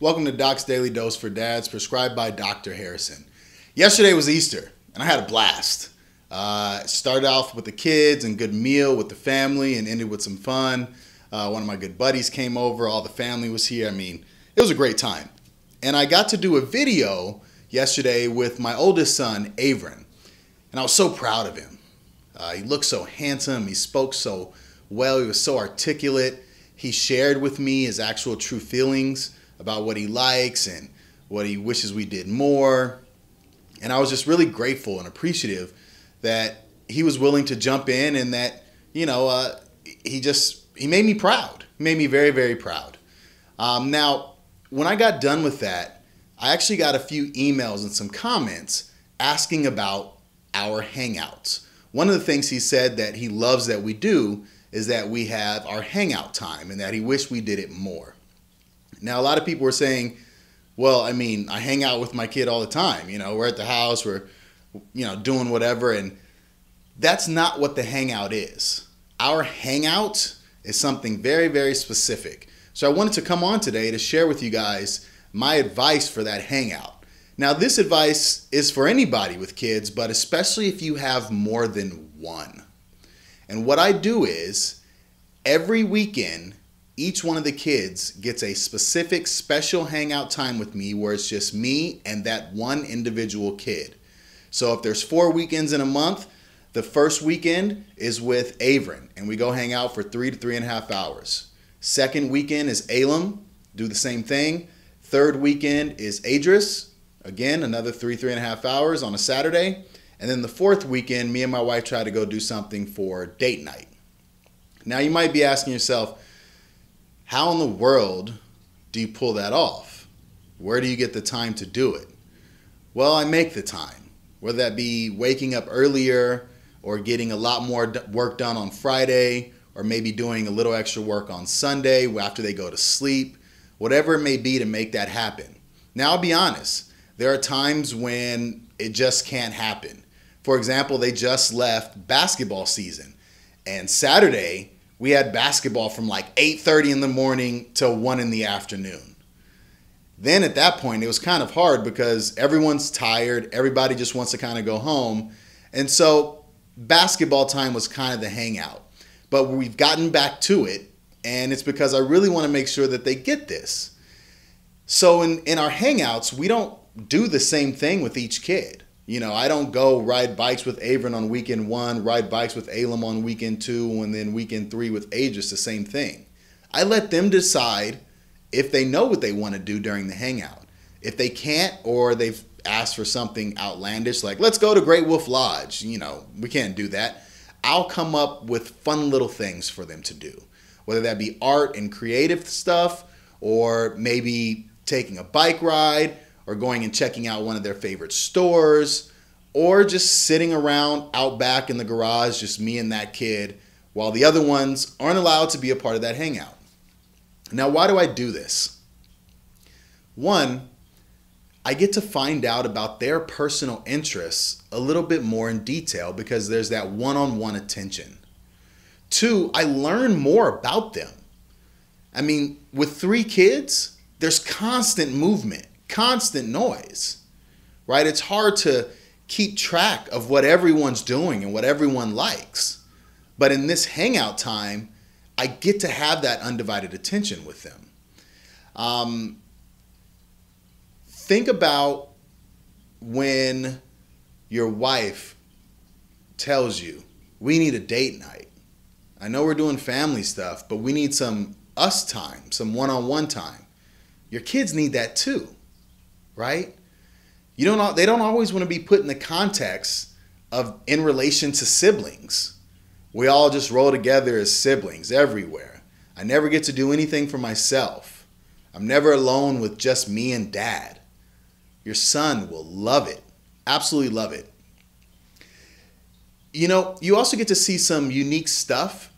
Welcome to Doc's Daily Dose for Dads, prescribed by Dr. Harrison. Yesterday was Easter, and I had a blast. Started off with the kids and good meal with the family and ended with some fun. One of my good buddies came over, all the family was here. I mean, it was a great time. And I got to do a video yesterday with my oldest son, Avryn. And I was so proud of him. He looked so handsome, he spoke so well, he was so articulate. He shared with me his actual true feelings about what he likes and what he wishes we did more. And I was just really grateful and appreciative that he was willing to jump in and that, you know, he made me proud. He made me very, very proud. Now, when I got done with that, I actually got a few emails and some comments asking about our hangouts. One of the things he said that he loves that we do is that we have our hangout time and that he wished we did it more. Now, a lot of people were saying, well, I mean, I hang out with my kid all the time. You know, we're at the house, we're, you know, doing whatever. And that's not what the hangout is. Our hangout is something very, very specific. So I wanted to come on today to share with you guys my advice for that hangout. Now, this advice is for anybody with kids, but especially if you have more than one. And what I do is every weekend, each one of the kids gets a specific special hangout time with me where it's just me and that one individual kid. So if there's 4 weekends in a month, the first weekend is with Avryn and we go hang out for 3 to 3.5 hours. Second weekend is Alum, do the same thing. Third weekend is Adris, again, another 3 to 3.5 hours on a Saturday. And then the fourth weekend, me and my wife try to go do something for date night. Now you might be asking yourself, how in the world do you pull that off? Where do you get the time to do it? Well, I make the time, whether that be waking up earlier or getting a lot more work done on Friday, or maybe doing a little extra work on Sunday after they go to sleep, whatever it may be to make that happen. Now, I'll be honest, there are times when it just can't happen. For example, they just left basketball season, and Saturday we had basketball from like 8:30 in the morning till 1 in the afternoon. Then at that point, it was kind of hard because everyone's tired. Everybody just wants to kind of go home. And so basketball time was kind of the hangout, but we've gotten back to it. And it's because I really want to make sure that they get this. So in our hangouts, we don't do the same thing with each kid. You know, I don't go ride bikes with Avryn on weekend 1, ride bikes with Alum on weekend 2, and then weekend 3 with Aegis, the same thing. I let them decide if they know what they want to do during the hangout. If they can't, or they've asked for something outlandish, like let's go to Great Wolf Lodge, you know, we can't do that. I'll come up with fun little things for them to do, whether that be art and creative stuff, or maybe taking a bike ride, or going and checking out one of their favorite stores, or just sitting around out back in the garage, just me and that kid, while the other ones aren't allowed to be a part of that hangout. Now, why do I do this? One, I get to find out about their personal interests a little bit more in detail because there's that one-on-one attention. 2, I learn more about them. I mean, with 3 kids, there's constant movement. Constant noise, right? It's hard to keep track of what everyone's doing and what everyone likes. But in this hangout time, I get to have that undivided attention with them. Think about when your wife tells you, we need a date night. I know we're doing family stuff, but we need some us time, some one-on-one time. Your kids need that too. Right? They don't always want to be put in the context of in relation to siblings. We all just roll together as siblings everywhere. I never get to do anything for myself. I'm never alone with just me and dad. Your son will love it. Absolutely love it. You know, you also get to see some unique stuff.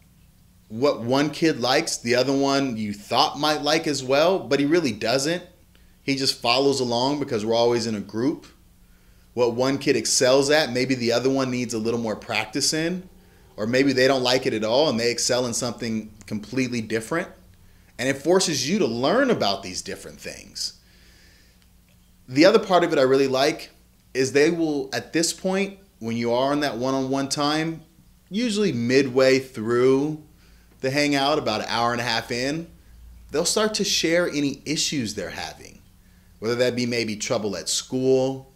What one kid likes, the other one you thought might like as well, but he really doesn't. He just follows along because we're always in a group. What one kid excels at, maybe the other one needs a little more practice in, or maybe they don't like it at all and they excel in something completely different. and it forces you to learn about these different things. The other part of it I really like is they will, at this point, when you are in that one-on-one time, usually midway through the hangout, about an hour and a half in, they'll start to share any issues they're having, whether that be maybe trouble at school,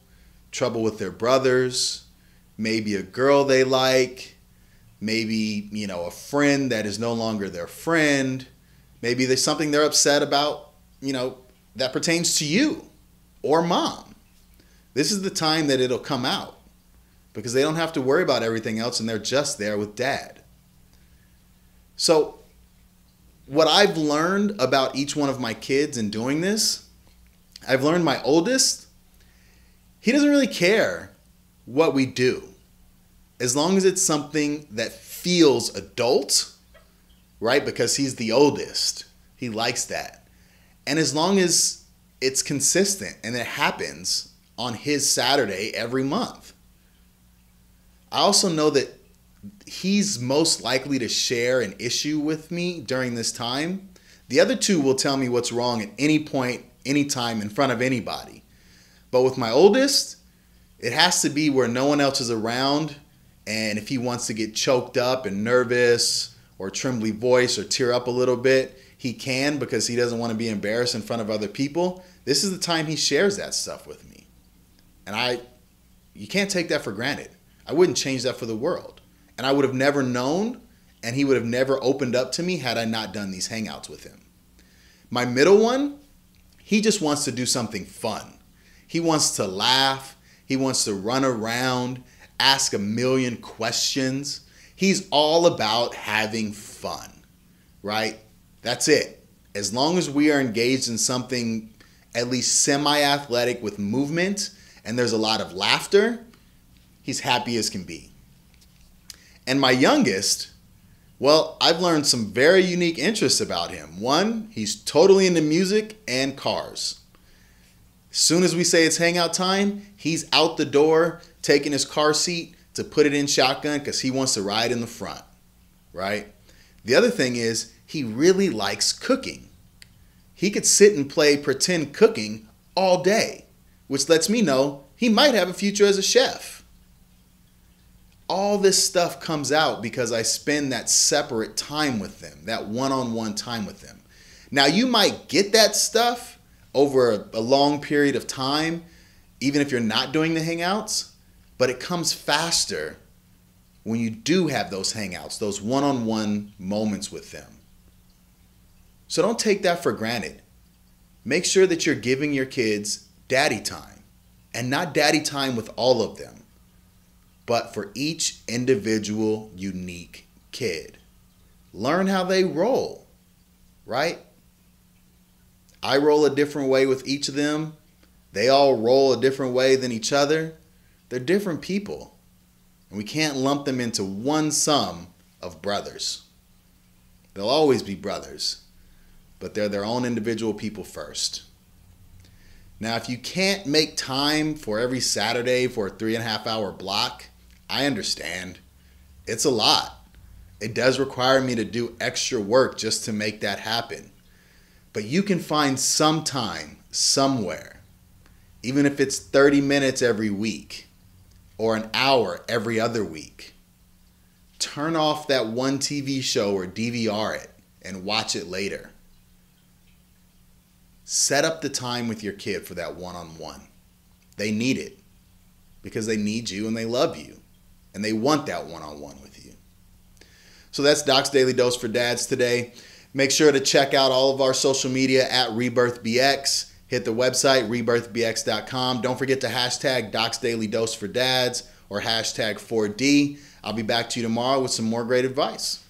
trouble with their brothers, maybe a girl they like, maybe, you know, a friend that is no longer their friend, maybe there's something they're upset about, you know, that pertains to you or mom. This is the time that it'll come out because they don't have to worry about everything else and they're just there with dad. So what I've learned about each one of my kids in doing this, I've learned my oldest, he doesn't really care what we do, as long as it's something that feels adult, right? Because he's the oldest, he likes that. And as long as it's consistent and it happens on his Saturday every month. I also know that he's most likely to share an issue with me during this time. The other two will tell me what's wrong at any point, any time, in front of anybody. But with my oldest, it has to be where no one else is around, and if he wants to get choked up and nervous or trembly voice or tear up a little bit, he can, because he doesn't want to be embarrassed in front of other people. This is the time he shares that stuff with me. And you can't take that for granted. I wouldn't change that for the world. And I would have never known, and he would have never opened up to me had I not done these hangouts with him. My middle one, he just wants to do something fun. He wants to laugh. He wants to run around, ask a million questions. He's all about having fun, right? That's it. As long as we are engaged in something at least semi-athletic with movement and there's a lot of laughter, he's happy as can be. And my youngest, well, I've learned some very unique interests about him. One, he's totally into music and cars. As soon as we say it's hangout time, he's out the door taking his car seat to put it in shotgun because he wants to ride in the front, right? The other thing is he really likes cooking. He could sit and play pretend cooking all day, which lets me know he might have a future as a chef. All this stuff comes out because I spend that separate time with them, that one-on-one time with them. Now, you might get that stuff over a long period of time, even if you're not doing the hangouts, but it comes faster when you do have those hangouts, those one-on-one moments with them. So don't take that for granted. Make sure that you're giving your kids daddy time, and not daddy time with all of them, but for each individual, unique kid. Learn how they roll, right? I roll a different way with each of them. They all roll a different way than each other. They're different people, and we can't lump them into one sum of brothers. They'll always be brothers, but they're their own individual people first. Now, if you can't make time for every Saturday for a 3.5 hour block, I understand. It's a lot. It does require me to do extra work just to make that happen. But you can find some time somewhere, even if it's 30 minutes every week or an hour every other week. Turn off that one TV show or DVR it and watch it later. Set up the time with your kid for that one-on-one. They need it because they need you and they love you and they want that one-on-one with you. So that's Doc's Daily Dose for Dads today. Make sure to check out all of our social media at RebirthBX. Hit the website, RebirthBX.com. Don't forget to hashtag Doc's Daily Dose for Dads or hashtag 4D. I'll be back to you tomorrow with some more great advice.